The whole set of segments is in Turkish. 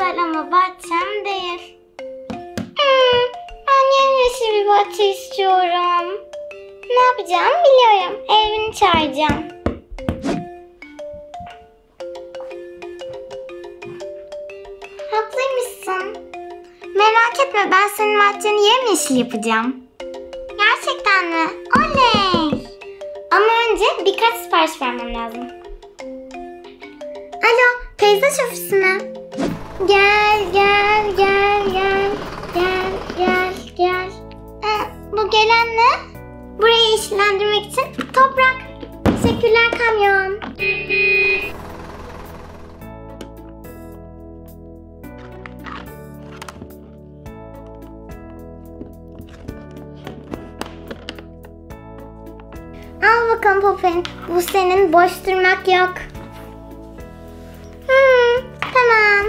güzel ama bahçem değil. Ben yemyeşil bir bahçe istiyorum. Ne yapacağım biliyorum. Evini çağıracağım. Haklıymışsın. Merak etme, ben senin bahçeni yemyeşil yapacağım. Gerçekten mi? Oley! Ama önce birkaç sipariş vermem lazım. Alo, teyze şofisi mi? Gel, gel, gel, gel, gel, gel, gel. Bu gelen ne? Burayı yeşillendirmek için toprak. Teşekkürler kamyon. Al bakalım Poppy. Bu senin, boş durmak yok. Tamam.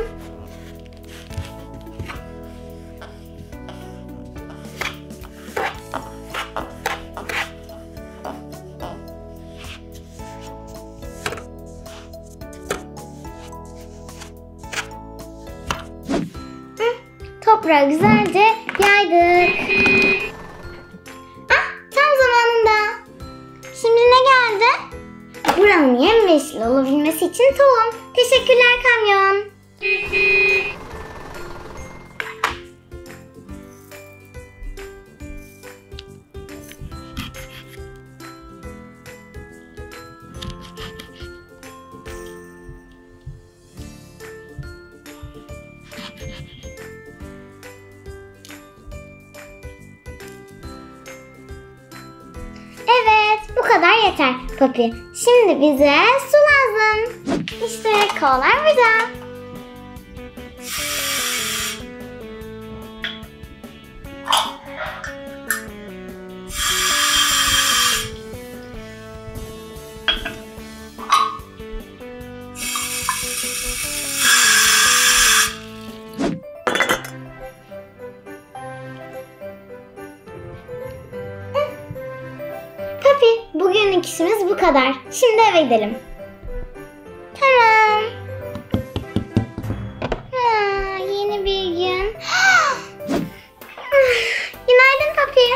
Toprağı güzelce yaydık. Ah, tam zamanında. Şimdi ne geldi? Buranın yemyeşil olabilmesi için tohum. Teşekkürler kamyon. Bu kadar yeter Poppy. Şimdi bize su lazım. İşte kovalar burada. Bugünlük işimiz bu kadar. Şimdi eve gidelim. Tamam. Yeni bir gün. Günaydın Poppy.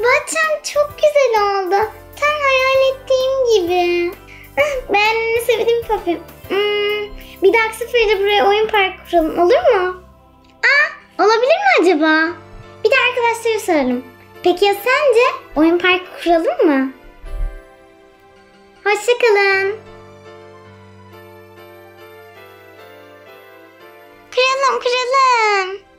Bahçem çok güzel oldu. Tam hayal ettiğim gibi. Ben sevdim Poppy. Bir dahaki sefere buraya oyun parkı kuralım, olur mu? Olabilir mi acaba? Bir de arkadaşlara soralım. Peki ya sence oyun parkı kuralım mı? Hoşçakalın. Kuralım.